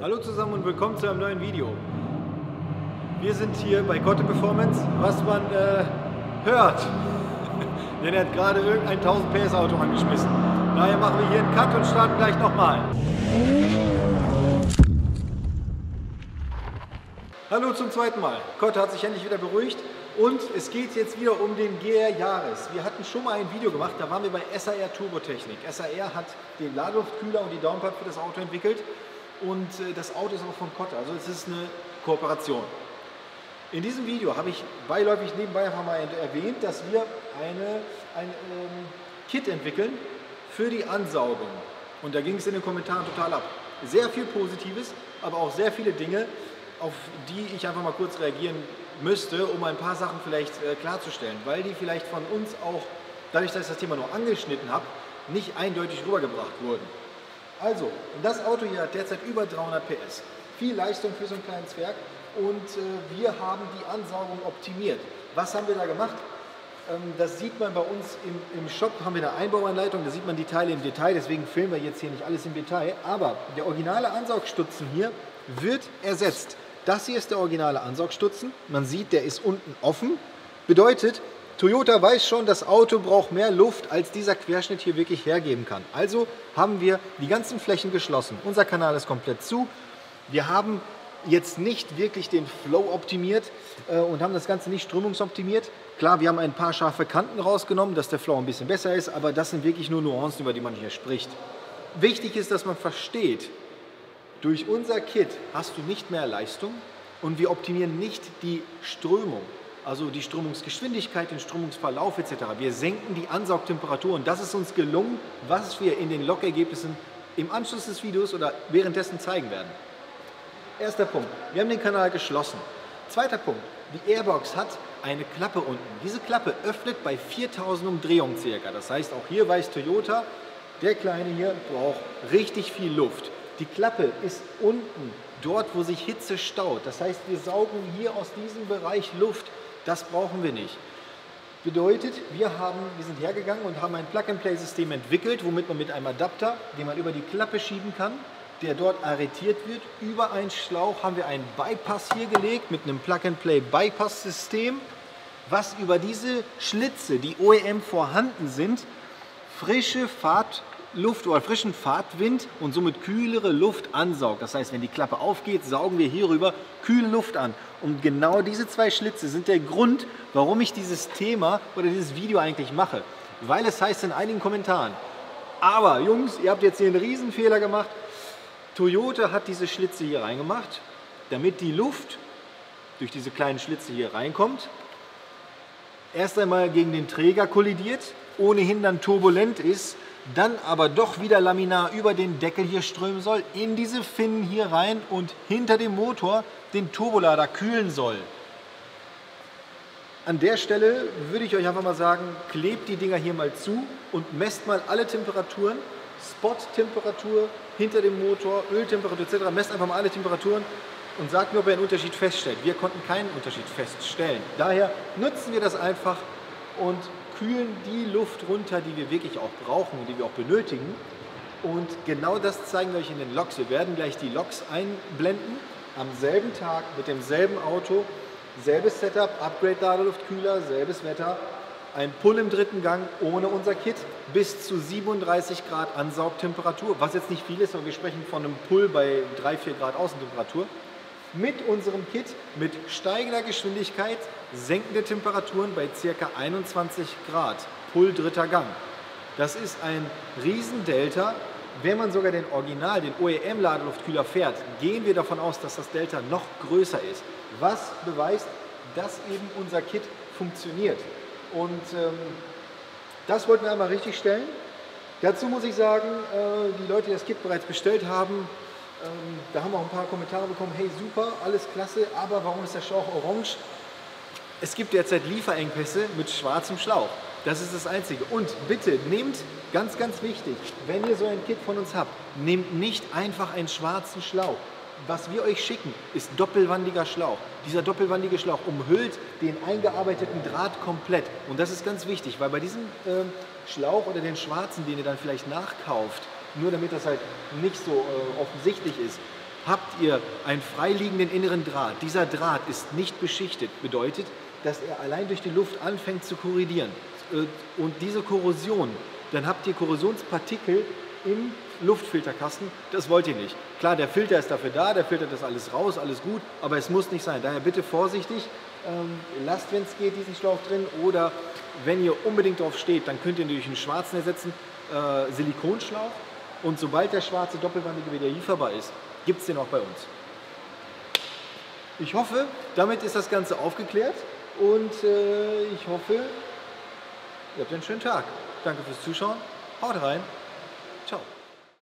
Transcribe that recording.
Hallo zusammen und willkommen zu einem neuen Video. Wir sind hier bei Kotte Performance, was man hört. Denn er hat gerade irgendein 1000 PS Auto angeschmissen. Daher machen wir hier einen Cut und starten gleich nochmal. Hallo zum zweiten Mal. Kotte hat sich endlich wieder beruhigt und es geht jetzt wieder um den GR Yaris. Wir hatten schon mal ein Video gemacht, da waren wir bei SAR Turbotechnik. SAR hat den Ladeluftkühler und die Downpipe für das Auto entwickelt und das Auto ist auch von Kotte, also es ist eine Kooperation. In diesem Video habe ich beiläufig nebenbei einfach mal erwähnt, dass wir ein Kit entwickeln für die Ansaugung. Und da ging es in den Kommentaren total ab. Sehr viel Positives, aber auch sehr viele Dinge, auf die ich einfach mal kurz reagieren müsste, um ein paar Sachen vielleicht klarzustellen, weil die vielleicht von uns auch, dadurch, dass ich das Thema nur angeschnitten habe, nicht eindeutig rübergebracht wurden. Also, das Auto hier hat derzeit über 300 PS, viel Leistung für so ein kleines Werk und wir haben die Ansaugung optimiert. Was haben wir da gemacht? Das sieht man bei uns im Shop, haben wir eine Einbauanleitung, da sieht man die Teile im Detail, deswegen filmen wir jetzt hier nicht alles im Detail, aber der originale Ansaugstutzen hier wird ersetzt. Das hier ist der originale Ansaugstutzen. Man sieht, der ist unten offen. Bedeutet, Toyota weiß schon, das Auto braucht mehr Luft, als dieser Querschnitt hier wirklich hergeben kann. Also haben wir die ganzen Flächen geschlossen. Unser Kanal ist komplett zu. Wir haben jetzt nicht wirklich den Flow optimiert und haben das Ganze nicht strömungsoptimiert. Klar, wir haben ein paar scharfe Kanten rausgenommen, dass der Flow ein bisschen besser ist, aber das sind wirklich nur Nuancen, über die man hier spricht. Wichtig ist, dass man versteht, durch unser Kit hast du nicht mehr Leistung und wir optimieren nicht die Strömung, also die Strömungsgeschwindigkeit, den Strömungsverlauf etc. Wir senken die Ansaugtemperatur und das ist uns gelungen, was wir in den Log-Ergebnissen im Anschluss des Videos oder währenddessen zeigen werden. Erster Punkt, wir haben den Kanal geschlossen. Zweiter Punkt, die Airbox hat eine Klappe unten. Diese Klappe öffnet bei 4000 Umdrehungen circa. Das heißt, auch hier weiß Toyota, der Kleine hier braucht richtig viel Luft. Die Klappe ist unten, dort wo sich Hitze staut. Das heißt, wir saugen hier aus diesem Bereich Luft. Das brauchen wir nicht. Bedeutet, wir sind hergegangen und haben ein Plug-and-Play-System entwickelt, womit man mit einem Adapter, den man über die Klappe schieben kann, der dort arretiert wird. Über einen Schlauch haben wir einen Bypass hier gelegt mit einem Plug-and-Play-Bypass-System, was über diese Schlitze, die OEM vorhanden sind, frische Luft oder frischen Fahrtwind und somit kühlere Luft ansaugt. Das heißt, wenn die Klappe aufgeht, saugen wir hierüber kühle Luft an. Und genau diese zwei Schlitze sind der Grund, warum ich dieses Thema oder dieses Video eigentlich mache. Weil es heißt in einigen Kommentaren, aber Jungs, ihr habt jetzt hier einen Riesenfehler gemacht. Toyota hat diese Schlitze hier reingemacht, damit die Luft durch diese kleinen Schlitze hier reinkommt, erst einmal gegen den Träger kollidiert, ohnehin dann turbulent ist, dann aber doch wieder laminar über den Deckel hier strömen soll, in diese Finnen hier rein und hinter dem Motor den Turbolader kühlen soll. An der Stelle würde ich euch einfach mal sagen, klebt die Dinger hier mal zu und messt mal alle Temperaturen, Spot-Temperatur, hinter dem Motor, Öltemperatur etc. Messt einfach mal alle Temperaturen und sagt mir, ob ihr einen Unterschied feststellt. Wir konnten keinen Unterschied feststellen. Daher nutzen wir das einfach und kühlen die Luft runter, die wir wirklich auch brauchen und die wir auch benötigen. Und genau das zeigen wir euch in den Logs. Wir werden gleich die Logs einblenden, am selben Tag, mit demselben Auto, selbes Setup, Upgrade-Ladeluftkühler, selbes Wetter, ein Pull im dritten Gang ohne unser Kit, bis zu 37 Grad Ansaugtemperatur, was jetzt nicht viel ist, aber wir sprechen von einem Pull bei 3-4 Grad Außentemperatur. Mit unserem Kit, mit steigender Geschwindigkeit, senkende Temperaturen bei ca. 21 Grad, Pull dritter Gang. Das ist ein Riesendelta. Wenn man sogar den Original, den OEM-Ladeluftkühler fährt, gehen wir davon aus, dass das Delta noch größer ist. Was beweist, dass eben unser Kit funktioniert. Und das wollten wir einmal richtig stellen. Dazu muss ich sagen, die Leute, die das Kit bereits bestellt haben, da haben wir auch ein paar Kommentare bekommen, hey super, alles klasse, aber warum ist der Schlauch orange? Es gibt derzeit Lieferengpässe mit schwarzem Schlauch. Das ist das Einzige. Und bitte nehmt, ganz, ganz wichtig, wenn ihr so ein Kit von uns habt, nehmt nicht einfach einen schwarzen Schlauch. Was wir euch schicken, ist doppelwandiger Schlauch. Dieser doppelwandige Schlauch umhüllt den eingearbeiteten Draht komplett. Und das ist ganz wichtig, weil bei diesem Schlauch oder den schwarzen, den ihr dann vielleicht nachkauft, nur damit das halt nicht so offensichtlich ist, habt ihr einen freiliegenden inneren Draht. Dieser Draht ist nicht beschichtet, bedeutet, dass er allein durch die Luft anfängt zu korrodieren. Und diese Korrosion, dann habt ihr Korrosionspartikel im Luftfilterkasten, das wollt ihr nicht. Klar, der Filter ist dafür da, der filtert das alles raus, alles gut, aber es muss nicht sein. Daher bitte vorsichtig, lasst, wenn es geht, diesen Schlauch drin, oder wenn ihr unbedingt drauf steht, dann könnt ihr natürlich einen schwarzen ersetzen, Silikonschlauch, und sobald der schwarze doppelwandige wieder lieferbar ist, gibt es den auch bei uns. Ich hoffe, damit ist das Ganze aufgeklärt und ich hoffe, ihr habt einen schönen Tag. Danke fürs Zuschauen, haut rein!